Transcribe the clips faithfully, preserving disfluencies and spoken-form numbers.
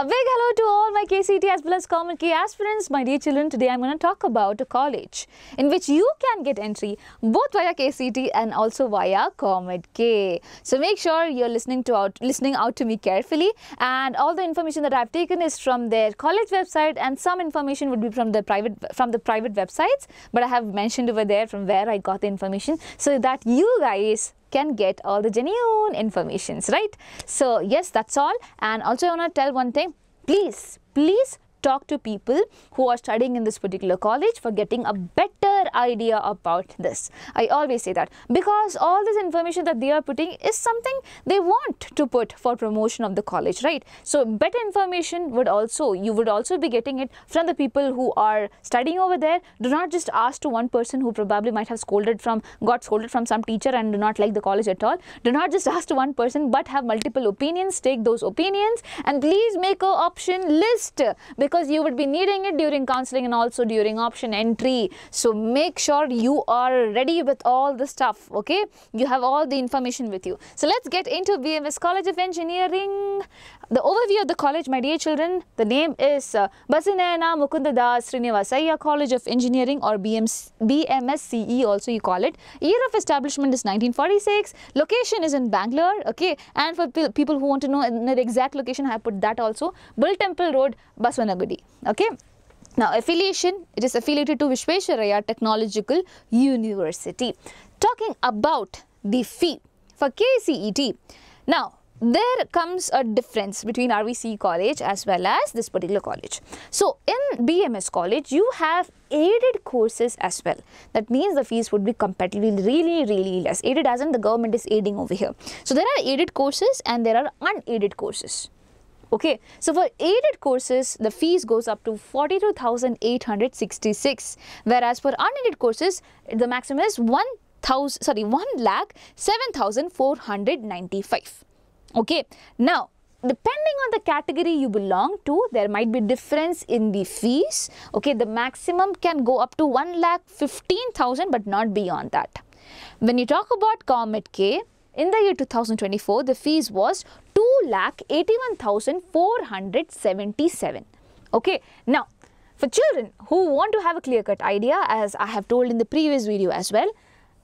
A big hello to all my K C T as well as COMEDK aspirants. My dear children, today I'm going to talk about a college in which you can get entry both via K C T and also via COMEDK. So make sure you're listening to out, listening out to me carefully, and all the information that I've taken is from their college website, and some information would be from the private from the private websites, but I have mentioned over there from where I got the information so that you guys can get all the genuine informations, right? So yes, that's all. And also I want to tell one thing, please, please talk to people who are studying in this particular college for getting a better idea about this. I always say that, because all this information that they are putting is something they want to put for promotion of the college, right? So better information would also, you would also be getting it from the people who are studying over there. Do not just ask to one person who probably might have scolded from, got scolded from some teacher and do not like the college at all. Do not just ask to one person, but have multiple opinions. Take those opinions and please make a option list, because because you would be needing it during counseling and also during option entry. So make sure you are ready with all the stuff, okay? You have all the information with you. So let's get into B M S College of Engineering. The overview of the college, my dear children, the name is uh, Bhusanayana Mukundadas Sreenivasaiah College of Engineering, or B M C, B M S C E also you call it. Year of establishment is nineteen forty-six. Location is in Bangalore, okay? And for pe people who want to know the exact location, I have put that also. Bull Temple Road, Baswana. Okay. Now affiliation, it is affiliated to Vishveshwaraya Technological University. Talking about the fee for K C E T. Now there comes a difference between R V C college as well as this particular college. So in B M S college you have aided courses as well. That means the fees would be comparatively really really less. Aided as in the government is aiding over here. So there are aided courses and there are unaided courses. Okay, so for aided courses, the fees goes up to forty-two thousand eight hundred sixty-six, whereas for unaided courses, the maximum is one lakh seven thousand four hundred ninety-five. Okay, now depending on the category you belong to, there might be difference in the fees. Okay, the maximum can go up to one lakh fifteen thousand, but not beyond that. When you talk about COMEDK, in the year two thousand twenty-four, the fees was two lakh eighty-one thousand four hundred seventy-seven. Okay, now for children who want to have a clear-cut idea, as I have told in the previous video as well,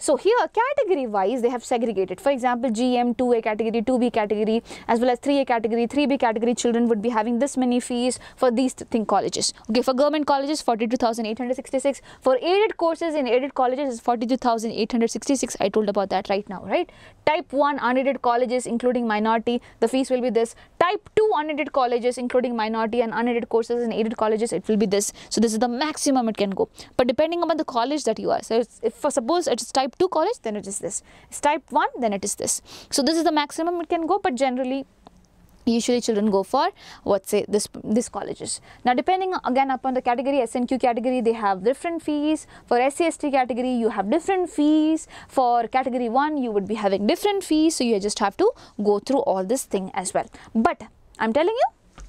so here category-wise they have segregated. For example, G M, two A category, two B category, as well as three A category, three B category children would be having this many fees for these thing colleges. Okay, for government colleges forty-two thousand eight hundred sixty-six, for aided courses in aided colleges is forty-two thousand eight hundred sixty-six. I told about that right now, right? Type one unaided colleges including minority, the fees will be this. Type two unaided colleges including minority and unaided courses in aided colleges, it will be this. So this is the maximum it can go, but depending upon the college that you are. So it's, if for suppose it's type two college, then it is this. It's type one, then it is this. So this is the maximum it can go, but generally usually children go for what say this this colleges. Now depending again upon the category, S N Q category they have different fees. For S C S T category you have different fees. For category one you would be having different fees. So you just have to go through all this thing as well. But I'm telling you,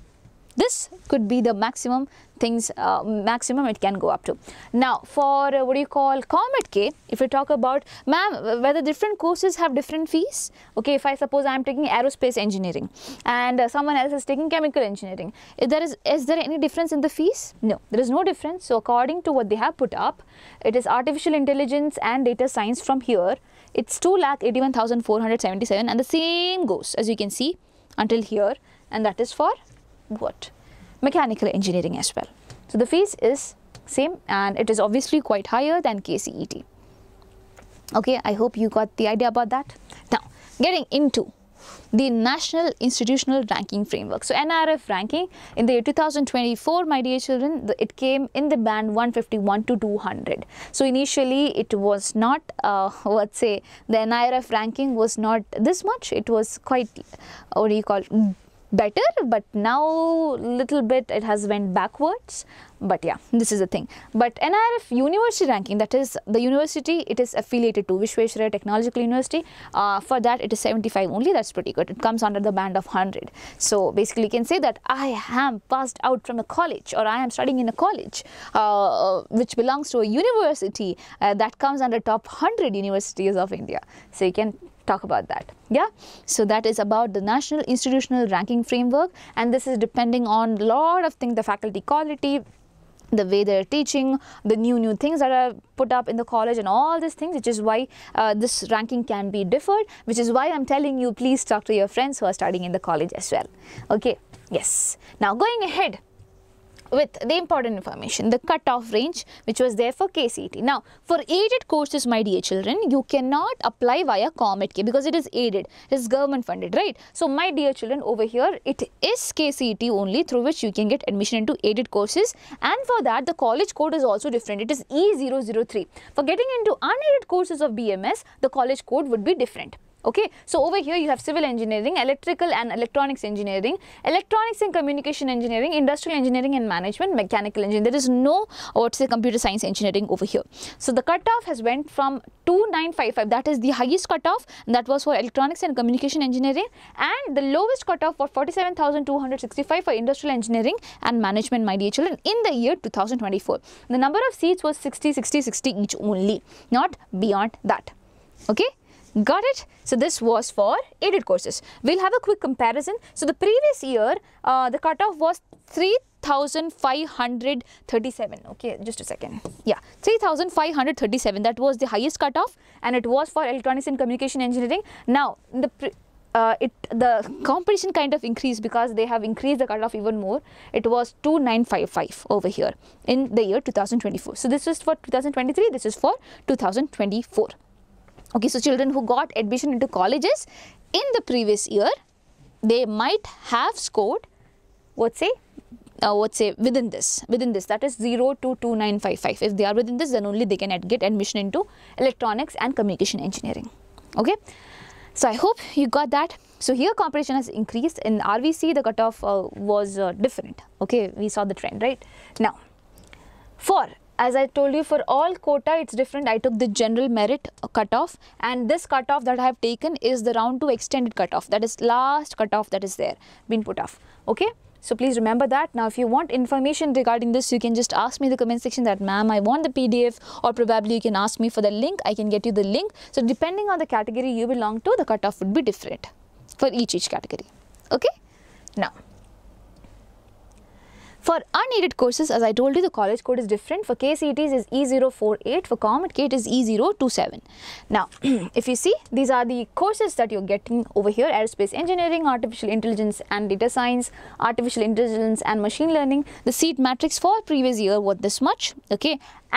this could be the maximum things, uh, maximum it can go up to. Now for uh, what do you call COMEDK, if you talk about, ma'am, whether different courses have different fees. Okay, if I suppose I am taking aerospace engineering and uh, someone else is taking chemical engineering, if there is, is there any difference in the fees? No, there is no difference. So according to what they have put up, it is artificial intelligence and data science from here. It's two lakh eighty-one thousand four hundred seventy-seven, and the same goes as you can see until here, and that is for what? Mechanical engineering as well. So the fees is same, and it is obviously quite higher than K C E T. Okay, I hope you got the idea about that. Now, getting into the National Institutional Ranking Framework. So N I R F ranking in the year two thousand twenty-four, my dear children, the, it came in the band one fifty-one to two hundred. So initially it was not, uh, what say, the N I R F ranking was not this much. It was quite, what do you call, better, but now little bit it has went backwards. But yeah, this is the thing. But N I R F university ranking, that is the university it is affiliated to, Vishveshwaraya Technological University, uh, for that it is seventy-five only. That's pretty good. It comes under the band of one hundred. So basically you can say that I am passed out from a college, or I am studying in a college uh, which belongs to a university uh, that comes under top one hundred universities of India. So you can talk about that. Yeah, so that is about the National Institutional Ranking Framework, and this is depending on a lot of things, the faculty quality, the way they're teaching, the new new things that are put up in the college and all these things, which is why uh, this ranking can be differed, which is why I'm telling you, please talk to your friends who are studying in the college as well. Okay, yes. Now going ahead with the important information, the cutoff range which was there for K C E T. Now for aided courses, my dear children, you cannot apply via COMEDK because it is aided, it is government funded, right? So my dear children, over here it is K C E T only through which you can get admission into aided courses, and for that the college code is also different, it is E zero zero three. For getting into unaided courses of B M S, the college code would be different. Okay, so over here you have civil engineering, electrical and electronics engineering, electronics and communication engineering, industrial engineering and management, mechanical engineering. There is no, what's the computer science engineering over here. So the cutoff has went from two nine five five, that is the highest cutoff, and that was for electronics and communication engineering, and the lowest cutoff for forty-seven thousand two hundred sixty-five for industrial engineering and management, my dear children, in the year two thousand twenty-four. The number of seats was sixty, sixty, sixty each only, not beyond that. Okay. Got it? So this was for aided courses. We'll have a quick comparison. So the previous year, uh, the cutoff was three thousand five hundred thirty-seven. Okay, just a second. Yeah, three thousand five hundred thirty-seven. That was the highest cutoff, and it was for electronics and communication engineering. Now, the pre Uh, it the competition kind of increased because they have increased the cutoff even more. It was two nine five five over here in the year two thousand twenty-four. So this is for two thousand twenty-three. This is for two thousand twenty-four. Okay, so children who got admission into colleges in the previous year, they might have scored, what's say, uh, what's say, within this, within this, that is zero to two nine five five. If they are within this, then only they can get admission into electronics and communication engineering. Okay, so I hope you got that. So here competition has increased. In R V C, the cutoff uh, was uh, different. Okay, we saw the trend, right? Now, for as I told you, for all quota, it's different. I took the general merit cutoff, and this cutoff that I have taken is the round two extended cutoff. That is last cutoff that is there, been put off. Okay, so please remember that. Now, if you want information regarding this, you can just ask me in the comment section that, ma'am, I want the P D F, or probably you can ask me for the link. I can get you the link. So depending on the category you belong to, the cutoff would be different for each each category. Okay, now. For unaided courses, as I told you, the college code is different. For K C E T it is E zero four eight, for COMEDK it is E zero two seven. Now, if you see, these are the courses that you're getting over here: aerospace engineering, artificial intelligence and data science, artificial intelligence and machine learning. The seat matrix for previous year was this much, okay,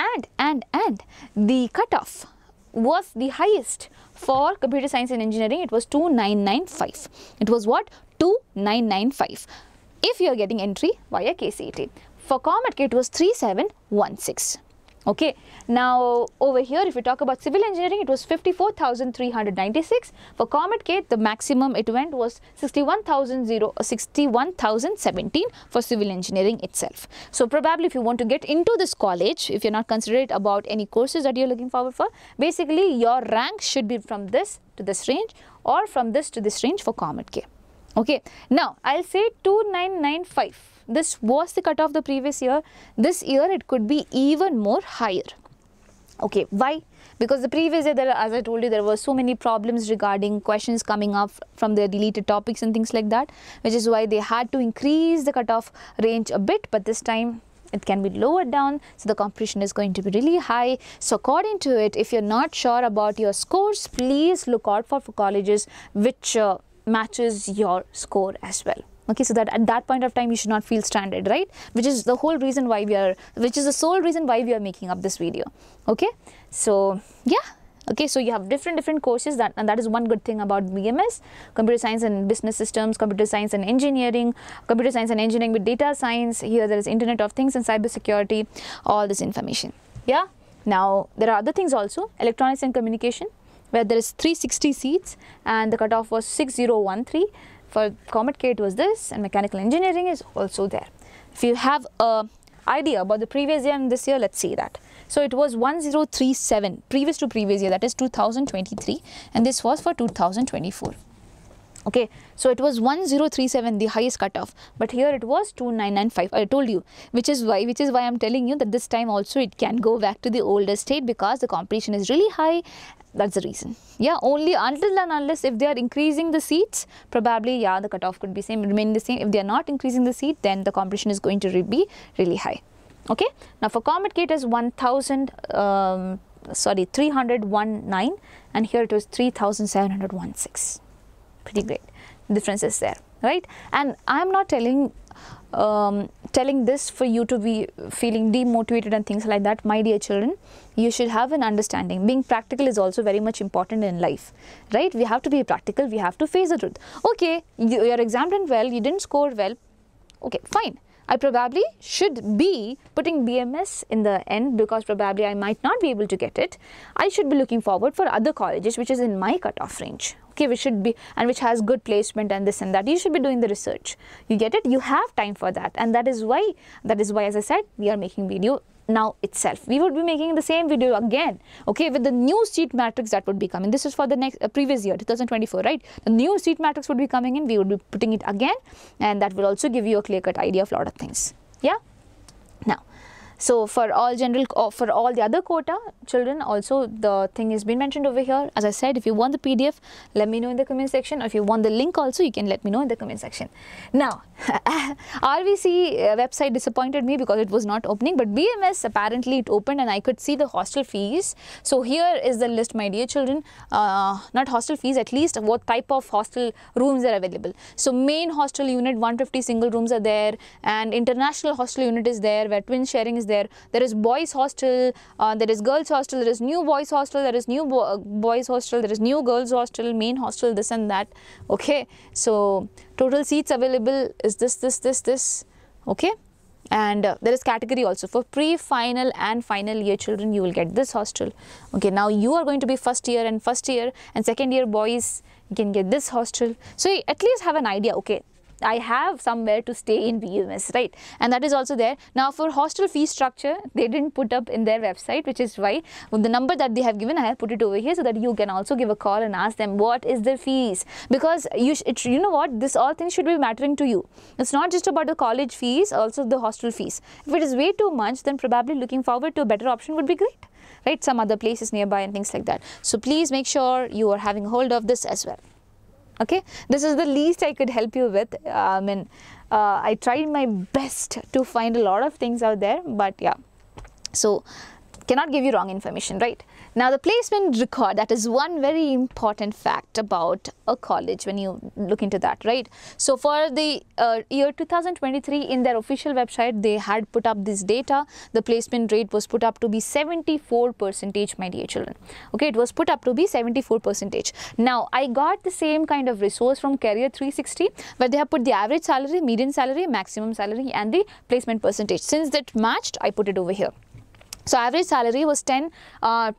and, and, and the cutoff was the highest for computer science and engineering. It was two nine nine five. It was what? two nine nine five. If you are getting entry via K C E T. For COMEDK, it was three seven one six. Okay, now over here, if you talk about civil engineering, it was fifty-four thousand three hundred ninety-six. For COMEDK, the maximum it went was sixty-one thousand seventeen for civil engineering itself. So probably if you want to get into this college, if you're not considerate about any courses that you're looking forward for, basically your rank should be from this to this range, or from this to this range for COMEDK. Okay, now I'll say two nine nine five. This was the cutoff the previous year. This year it could be even more higher. Okay, why? Because the previous year, there, as I told you, there were so many problems regarding questions coming up from their deleted topics and things like that, which is why they had to increase the cutoff range a bit, but this time it can be lowered down, so the competition is going to be really high. So according to it, if you're not sure about your scores, please look out for, for colleges which uh, matches your score as well. Okay, so that at that point of time you should not feel stranded, right? Which is the whole reason why we are, which is the sole reason why we are making up this video. Okay, so yeah, okay, so you have different different courses, that and that is one good thing about B M S: computer science and business systems, computer science and engineering, computer science and engineering with data science. Here there is Internet of Things and cyber security, all this information. Yeah, now there are other things also: electronics and communication, where there is three sixty seats and the cutoff was six zero one three. For COMEDK it was this, and mechanical engineering is also there. If you have an idea about the previous year and this year, let's see that. So it was one zero three seven previous to previous year, that is two thousand twenty-three, and this was for two thousand twenty-four. Okay, so it was one zero three seven, the highest cutoff, but here it was two nine nine five. I told you, which is why, which is why I'm telling you that this time also it can go back to the older state because the competition is really high, That's the reason. Yeah, only until and unless if they are increasing the seats, probably yeah, the cutoff could be same, remain the same. If they are not increasing the seat, then the competition is going to re be really high. Okay. Now for COMEDK it is one thousand, um, sorry, three hundred nineteen, and here it was three thousand seven hundred sixteen. Pretty great. Difference is there, right? And I'm not telling. Um, telling this for you to be feeling demotivated and things like that. My dear children, you should have an understanding. Being practical is also very much important in life, right? We have to be practical. We have to face the truth. Okay, you, your exam didn't well, you didn't score well. Okay, fine. I probably should be putting B M S in the end because probably I might not be able to get it. I should be looking forward for other colleges which is in my cutoff range. Okay, we should be, and which has good placement and this and that. You should be doing the research. You get it? You have time for that, and that is why, that is why, as I said, we are making video now itself. We would be making the same video again, okay, with the new seat matrix that would be coming. This is for the next uh, previous year, two thousand twenty-four, right? The new seat matrix would be coming in. We would be putting it again, and that will also give you a clear-cut idea of a lot of things. Yeah. Now, so for all general, uh, for all the other quota children, also the thing has been mentioned over here. As I said, if you want the P D F, let me know in the comment section. Or if you want the link, also you can let me know in the comment section. Now, R V C website disappointed me because it was not opening, but B M S apparently it opened and I could see the hostel fees. So here is the list, my dear children. Uh, not hostel fees, at least what type of hostel rooms are available. So main hostel unit, one hundred fifty single rooms are there, and international hostel unit is there where twin sharing is there. There, there is boys hostel, uh, there is girls hostel, there is new boys hostel, there is new bo uh, boys hostel, there is new girls hostel, main hostel, this and that. Okay, so total seats available is this, this, this, this. Okay, and uh, there is category also for pre-final and final year children. You will get this hostel. Okay, now you are going to be first year and first year and second year boys. You can get this hostel. So at least have an idea. Okay. I have somewhere to stay in B M S, right? And that is also there. Now for hostel fee structure, they didn't put up in their website, which is why with the number that they have given, I have put it over here so that you can also give a call and ask them what is their fees, because you it, you know what, this all things should be mattering to you. It's not just about the college fees, also the hostel fees. If it is way too much, then probably looking forward to a better option would be great, right? Some other places nearby and things like that. So please make sure you are having hold of this as well. Okay, this is the least I could help you with. Uh, I mean, uh, I tried my best to find a lot of things out there, but yeah, so cannot give you wrong information, right? Now the placement record, that is one very important fact about a college when you look into that, right? So for the uh, year two thousand twenty-three, in their official website, they had put up this data. The placement rate was put up to be seventy-four percent, my dear children. Okay, it was put up to be seventy-four percent. Now I got the same kind of resource from Career three sixty, where they have put the average salary, median salary, maximum salary and the placement percentage. Since that matched, I put it over here. So average salary was ten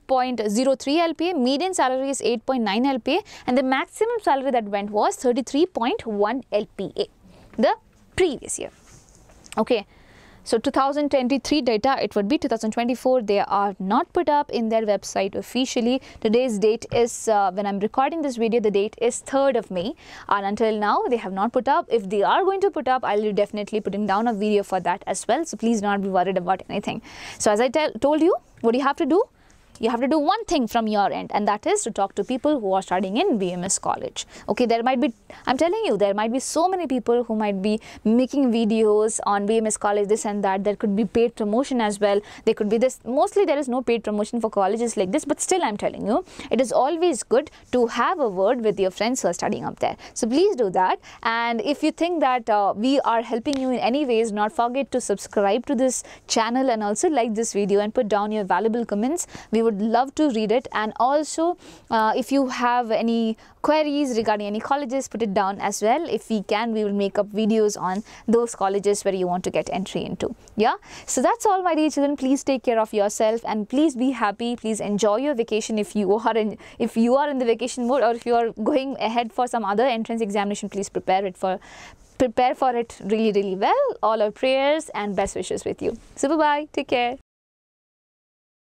point zero three L P A, median salary is eight point nine L P A, and the maximum salary that went was thirty-three point one L P A the previous year. Okay, so two thousand twenty-three data, it would be two thousand twenty-four. They are not put up in their website officially. Today's date is, uh, when I'm recording this video, the date is third of May, and until now they have not put up. If they are going to put up, I'll be definitely putting down a video for that as well. So please not be worried about anything. So as I tell, told you, what do you have to do? You have to do one thing from your end, and that is to talk to people who are studying in B M S college. Okay, there might be, I'm telling you, there might be so many people who might be making videos on B M S college, this and that. There could be paid promotion as well. There could be this. Mostly there is no paid promotion for colleges like this, but still I'm telling you, it is always good to have a word with your friends who are studying up there. So please do that. And if you think that uh, we are helping you in any ways, not forget to subscribe to this channel and also like this video and put down your valuable comments. We would love to read it, and also uh, if you have any queries regarding any colleges, put it down as well. If we can, we will make up videos on those colleges where you want to get entry into. Yeah, so that's all, my dear children. Please take care of yourself and please be happy. Please enjoy your vacation if you are in if you are in the vacation mode, or if you are going ahead for some other entrance examination, please prepare it for prepare for it really really well. All our prayers and best wishes with you. So bye bye, take care.